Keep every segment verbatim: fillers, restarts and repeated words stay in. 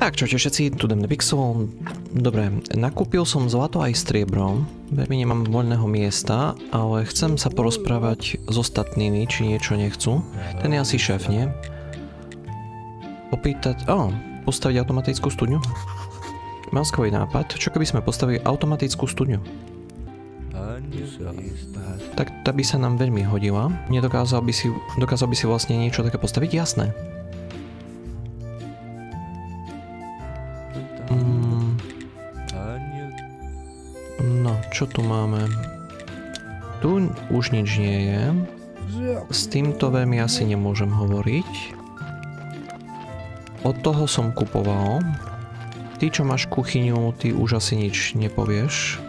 Tak čo, všetci, tu idem na Pixel. Dobre, nakúpil som zlato aj striebro. Veľmi nemám voľného miesta, ale chcem sa porozprávať s ostatnými, či niečo nechcú. Ten je asi šéf, nie? Opýtať... Ó, postaviť automatickú studňu? Mám skvelý nápad. Čo keby sme postavili automatickú studňu? Tak tá by sa nám veľmi hodila. Nedokázal by si, dokázal by si vlastne niečo také postaviť? Jasné. Čo tu máme? Tu už nič nie je. S týmto veľmi asi nemôžem hovoriť. Od toho som kupoval. Ty, čo máš kuchyňu, ty už asi nič nepovieš.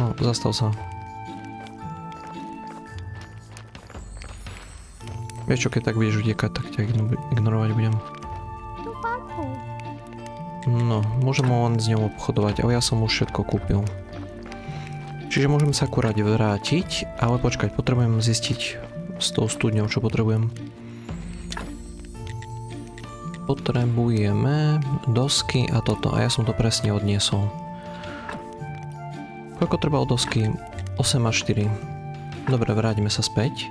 No, zastav sa. Vieš čo, keď tak budeš utiekať, tak ťa ignorovať budem. No, môžem len s ňou obchodovať, ale ja som už všetko kúpil. Čiže môžem sa akurát vrátiť, ale počkať, potrebujem zistiť s tou studňou, čo potrebujem. Potrebujeme dosky a toto, a ja som to presne odniesol. Koľko treba dosky? osem a štyri. Dobre, vráťme sa späť.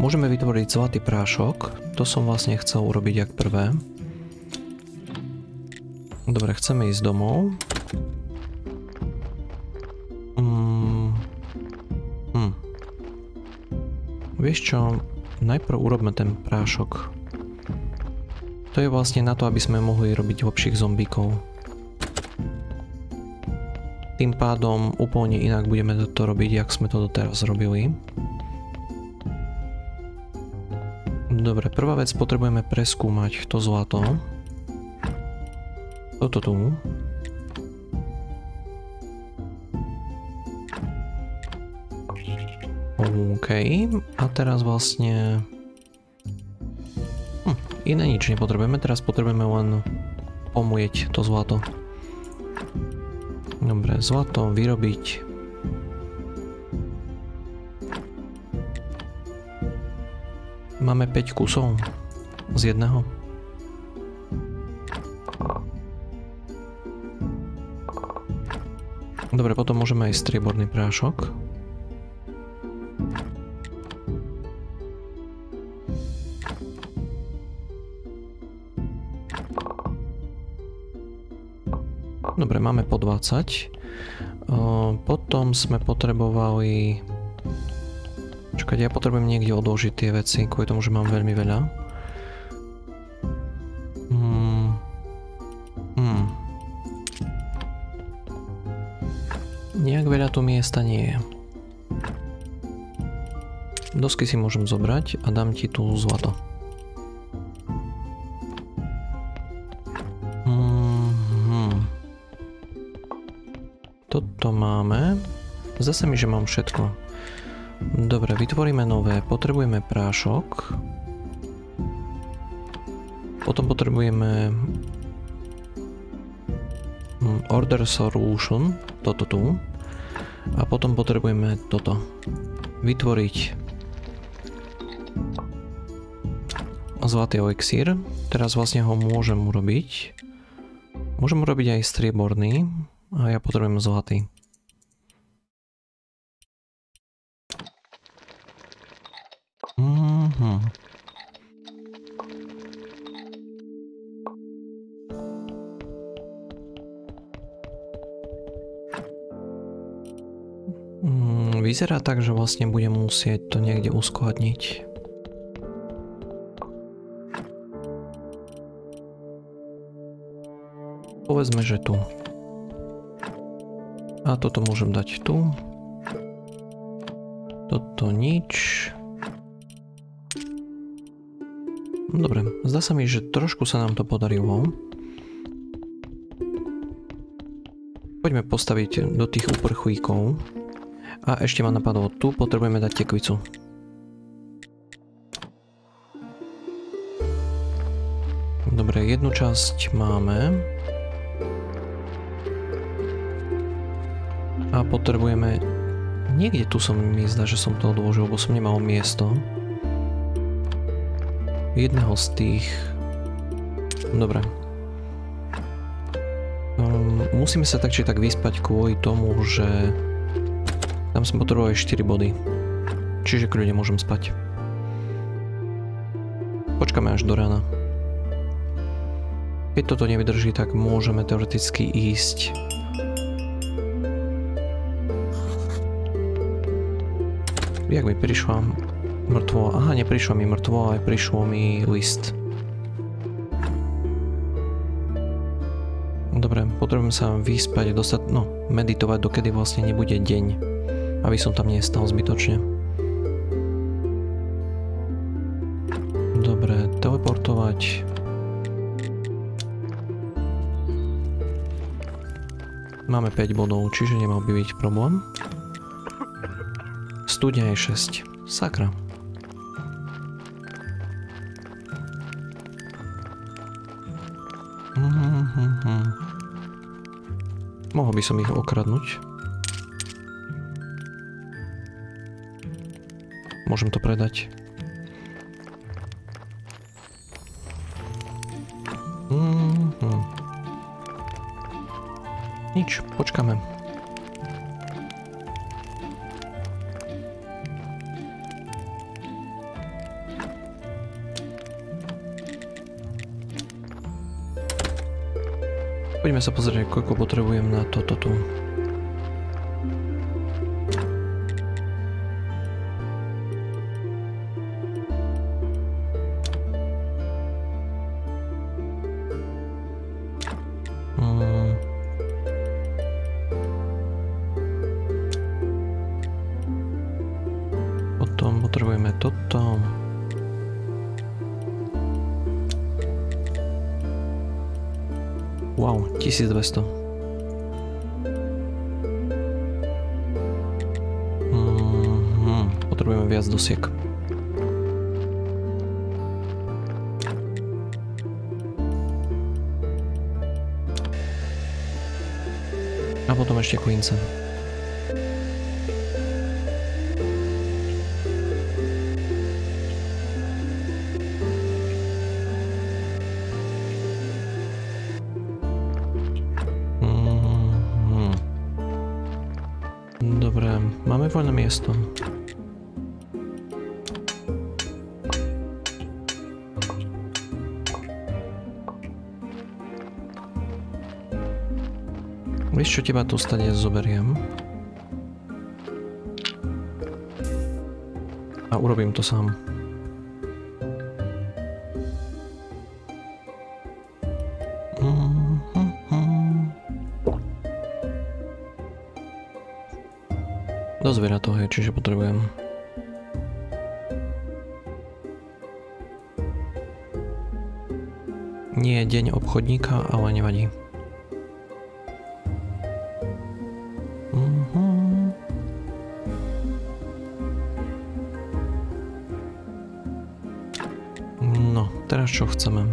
Môžeme vytvoriť zlatý prášok, to som vlastne chcel urobiť ako prvé. Dobre, chceme ísť domov. Mm. Hm. Vieš čo? Najprv urobme ten prášok. To je vlastne na to, aby sme mohli robiť lepších zombíkov. Tým pádom úplne inak budeme toto robiť, jak sme to doteraz robili. Dobre, prvá vec, potrebujeme preskúmať to zlato. Toto tu. OK. A teraz vlastne... Hm, iné nič nepotrebujeme. Teraz potrebujeme len pomieť to zlato. Dobre, zlato vyrobiť. Máme päť kusov z jedného. Dobre, potom môžeme aj strieborný prášok. Dobre, máme po dvadsať. O, potom sme potrebovali... Čakaj, ja potrebujem niekde odložiť tie veci, kvôli tomu, že mám veľmi veľa. Veľa tu miesta nie je. Dosky si môžem zobrať a dám ti tu zlato. Mm-hmm. Toto máme. Zdá sa mi, že mám všetko. Dobre, vytvoríme nové. Potrebujeme prášok. Potom potrebujeme order solution. Toto tu. A potom potrebujeme toto. Vytvoriť zlatý elixír. Teraz vlastne ho môžem urobiť. Môžem urobiť aj strieborný. A ja potrebujem zlatý. Mm-hmm. Vyzerá tak, že vlastne budem musieť to niekde uskladniť. Povedzme, že tu. A toto môžem dať tu. Toto nič. Dobre, zdá sa mi, že trošku sa nám to podarilo. Poďme postaviť do tých uprchlíkov. A ešte ma napadlo, tu potrebujeme dať tekvicu. Dobre, jednu časť máme. A potrebujeme... Niekde tu som mi zdá, že som to odložil, bo som nemal miesto. jedného z tých... Dobre. Um, musíme sa tak či tak vyspať kvôli tomu, že... Tam som potreboval štyri body. Čiže kľudne môžem spať. Počkáme až do rána. Keď toto nevydrží, tak môžeme teoreticky ísť. Jak mi prišla mŕtvola? Aha, neprišla mi mŕtvola, ale prišlo mi list. Dobre, potrebujem sa vyspať, dostať, no, meditovať, dokedy vlastne nebude deň. Aby som tam nestal zbytočne. Dobre, teleportovať. Máme päť bodov, čiže nemal by byť problém. Studňa je šesť. Sakra. Mohol by som ich okradnúť. Môžem to predať. Mm-hmm. Nič, počkáme. Poďme sa pozrieť, koľko potrebujem na toto tu. Hmm. Potom potrebujeme toto. Wow, tisíc dvesto. Mm-hmm. Potrebujeme viac dosiek. A potom ešte klince. Voľné miesto. Vieš čo, teba tu stane zoberiem. A urobím to sám. Do zviera toho je, čiže potrebujem. Nie je deň obchodníka, ale nevadí. Uh-huh. No, teraz čo chceme?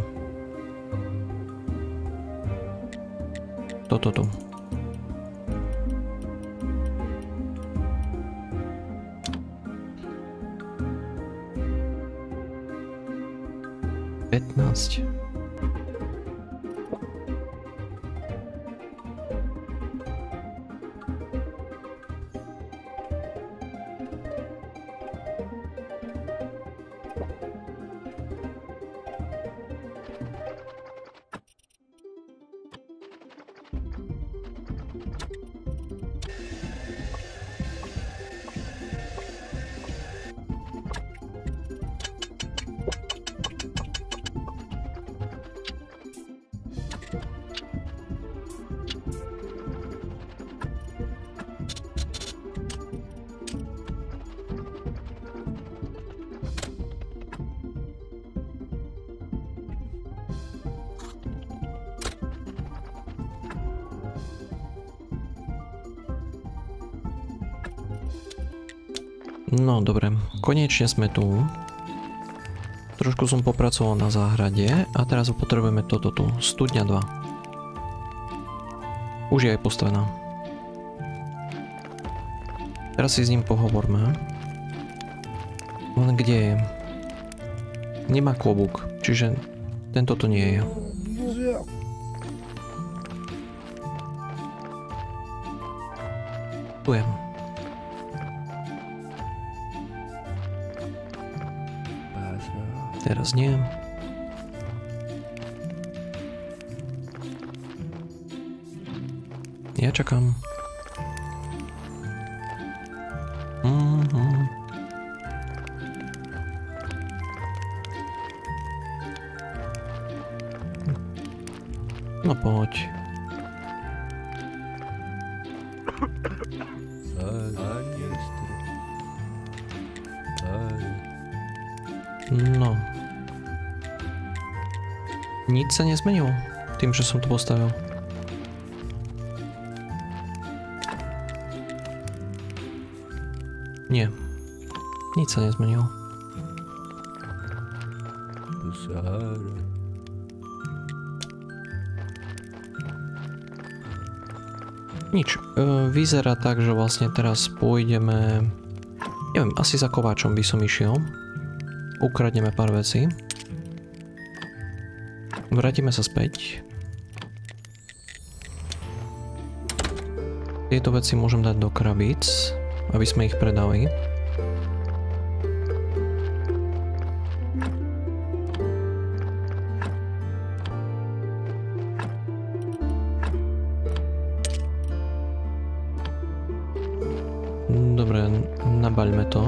Toto tu. pätnásť. No dobre, konečne sme tu. Trošku som popracoval na záhrade a teraz potrebujeme toto tu, studňa dva. Už je aj postavená. Teraz si s ním pohovorme. Len kde je? nemá klobúk, čiže tento to nie je. Ďakujem. Teraz nie. Ja čakám. Mm-hmm. No poď. No. Nic sa nezmenilo tým, že som to postavil. Nie. Nic sa nezmenilo. Nič. Vyzerá tak, že vlastne teraz pôjdeme... Neviem, asi za kováčom by som išiel. Ukradneme pár vecí. Vrátime sa späť. Tieto veci môžem dať do krabíc, aby sme ich predali. Dobre, nabaľme to.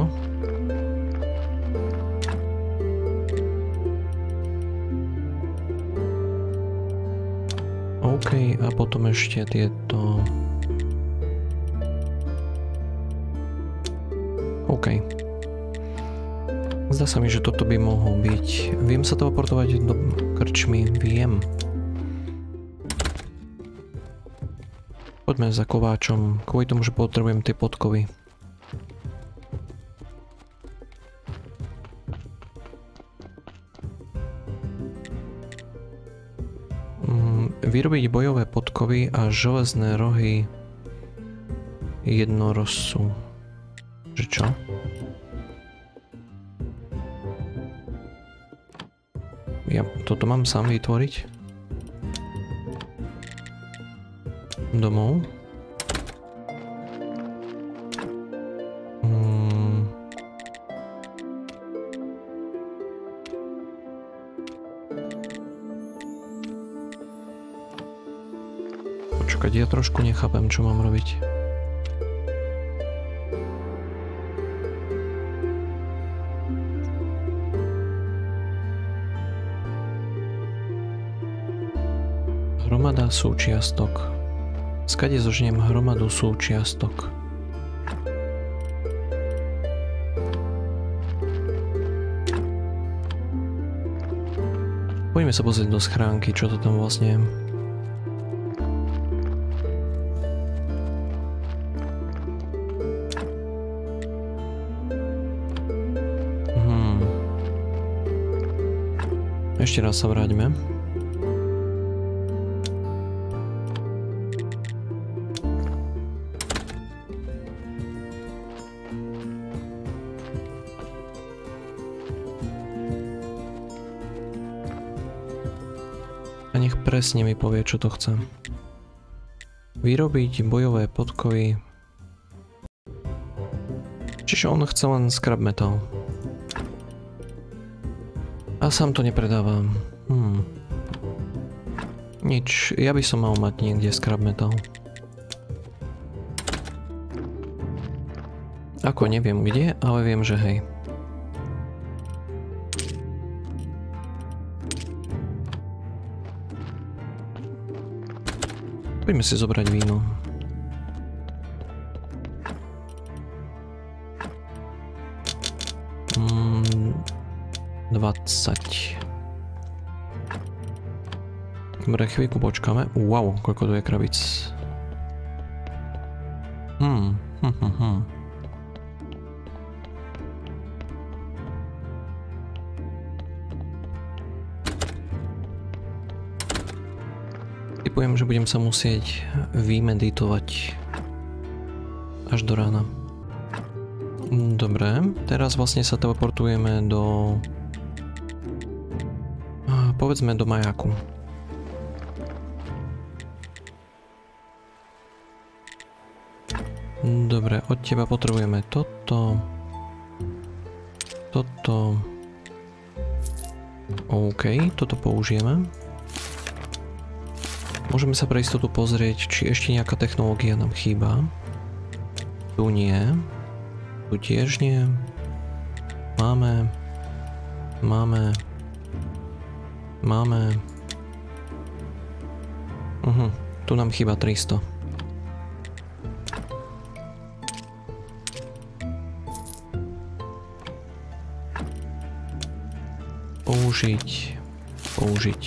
OK, a potom ešte tieto... OK. Zdá sa mi, že toto by mohol byť. Viem sa teleportovať do krčmy? Viem. Poďme za kováčom, kvôli tomu, že potrebujem tie podkovy. Vyrobiť bojové podkovy a železné rohy jednorozcu. Že čo? Ja toto mám sám vytvoriť? Domov? Hmm. Počkať, ja trošku nechápem, čo mám robiť. Hromada súčiastok. Skade zožnem hromadu súčiastok. Poďme sa pozrieť do schránky, čo to tam vlastne je. Hmm. Ešte raz sa vráťme. Nech presne mi povie, čo to chcem. Vyrobiť bojové podkovy. Čiže on chce len scrap metal. A sám to nepredávam. Hmm. Nič, ja by som mal mať niekde scrap metal. Ako neviem kde, ale viem, že hej. Poďme si zobrať víno. Mm, dvadsať. Dobre, chvíľku počkáme. Wow, koľko tu je krabic. Hmm, hm, hm, hm. Poviem, že budem sa musieť vymeditovať až do rána. Dobre, teraz vlastne sa teleportujeme do povedzme do majáku. Dobre, od teba potrebujeme toto. Toto. OK, toto použijeme. Môžeme sa pre istotu pozrieť, či ešte nejaká technológia nám chýba. Tu nie. Tu tiež nie. Máme. Máme. Máme. Uh-huh. Tu nám chýba tristo. Použiť. Použiť.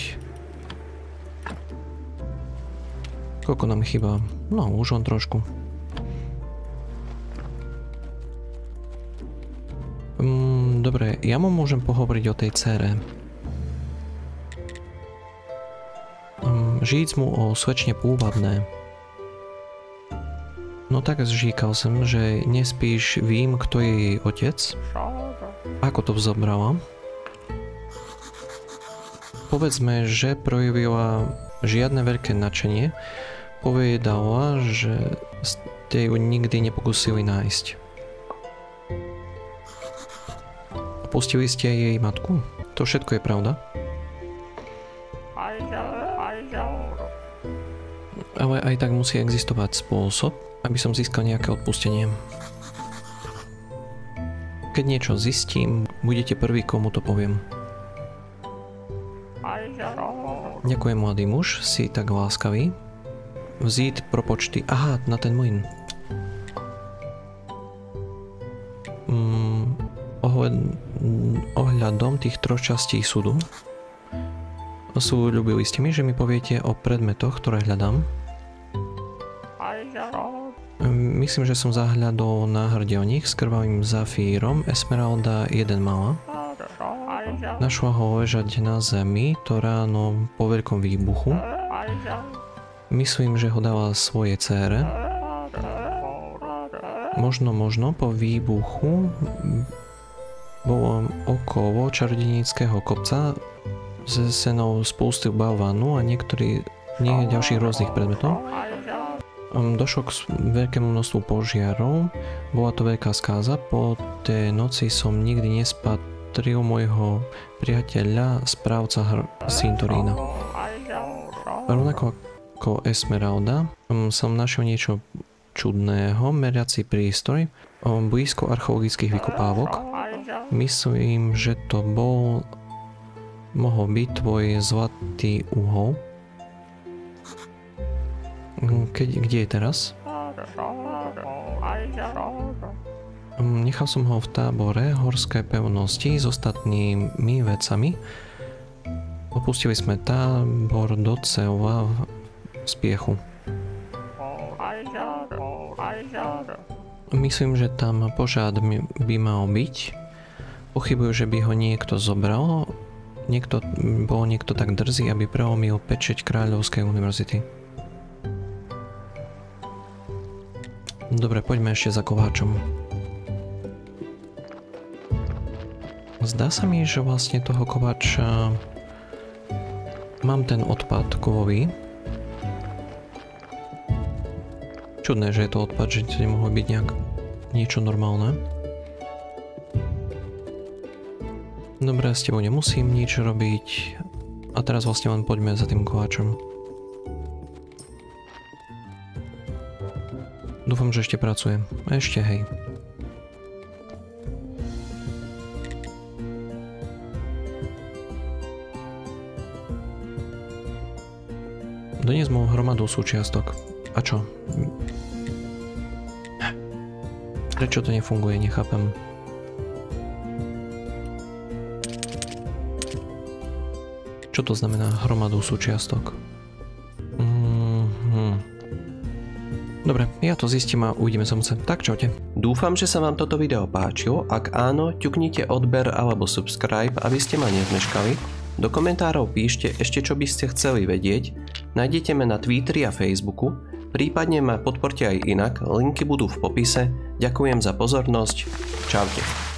Koľko nám chýba? No, už on trošku. Mm, dobre, ja mu môžem pohovoriť o tej dcére. Mm, Žíc mu o svečne pôvabné. No tak zžíkal som, že nespíš, vím, kto je jej otec. Ako to vzobrala? Povedzme, že projevila žiadne veľké nadšenie. Povedala, že ste ju nikdy nepokúsili nájsť. Opustili ste jej matku? To všetko je pravda? Ale aj tak musí existovať spôsob, aby som získal nejaké odpustenie. Keď niečo zistím, budete prvý, komu to poviem. Ďakujem, mladý muž, si tak láskavý. Vzít pro počty. Aha, na ten mlyn. Mm, ohľad, ohľadom tých troch častí súdu. Sľúbili ste mi, že mi poviete o predmetoch, ktoré hľadám. Myslím, že som zahľadol na hrdelník s krvavým zafírom. Esmeralda jeden mala. Našla ho ležať na zemi to ráno po veľkom výbuchu. Myslím, že ho dala svoje dcére. Možno, možno po výbuchu bolo okolo čarodejníckeho kopca ze senou spústil balvánu a niektorých ďalších rôznych predmetov. Došlo k veľkému množstvu požiarov. Bola to veľká skáza. Po tej noci som nikdy nespad triu môjho priateľa, správca Cintorína. Rovnako ako Esmeralda som našiel niečo čudného, meriaci prístroj blízko archeologických vykopávok. Myslím, že to bol mohol byť tvoj zlatý uhol. Keď, kde je teraz? Nechal som ho v tábore horskej pevnosti s ostatnými vecami. Opustili sme tábor do cela v spiechu. Myslím, že tam požár by mal byť. Pochybujú, že by ho niekto zobral. Niekto, bol niekto tak drzý, aby prelomil pečeť Kráľovskej univerzity. Dobre, poďme ešte za kováčom. Zdá sa mi, že vlastne toho kováča mám ten odpad kovový. Čudné, že je to odpad, že to nemohlo byť nejak niečo normálne. Dobre, s tebou nemusím nič robiť. A teraz vlastne len poďme za tým kováčom. Dúfam, že ešte pracujem. Ešte hej. Dnes mám hromadu súčiastok. A čo? Prečo to nefunguje? Nechápem. Čo to znamená hromadu súčiastok? Mm-hmm. Dobre, ja to zistím a uvidíme sa moce. Tak čaute. Dúfam, že sa vám toto video páčilo. Ak áno, ťuknite odber alebo subscribe, aby ste ma nezmeškali. Do komentárov píšte ešte, čo by ste chceli vedieť, nájdete ma na Twitteri a Facebooku, prípadne ma podporte aj inak, linky budú v popise, ďakujem za pozornosť, čaute.